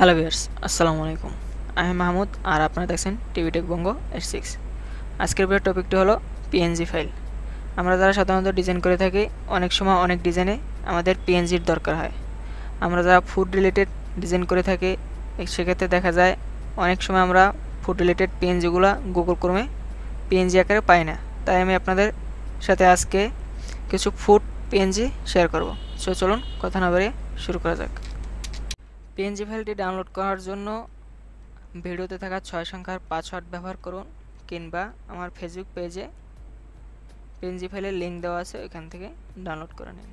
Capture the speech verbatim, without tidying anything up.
Hello viewers, assalamu alaikum. I am Mahmoud Ara T V Tech Bongo H six. আজকের ভিডিওর টপিকটি হলো P N G file. আমরা যারা সাধারণত ডিজাইন করে থাকি অনেক সময় অনেক ডিজাইনে আমাদের P N G এর দরকার হয়। আমরা যারা ফুড রিলেটেড ডিজাইন করে থাকি সেক্ষেত্রে দেখা যায় অনেক সময় আমরা food related P N G গুলো গুগল ক্রোমে P N G আকারে পাই না। তাই আমি আপনাদের সাথে আজকে কিছু food P N G share করব। সো চলুন কথা না বাড়িয়ে শুরু করা যাক। P N G ফাইলটি ডাউনলোড করার জন্য ভিডিওতে থাকা ছয় সংখ্যার পাসওয়ার্ড ব্যবহার করুন কিংবা আমার ফেসবুক পেজে P N G ফাইলের লিংক দেওয়া আছে, এখান থেকে ডাউনলোড করে নিন।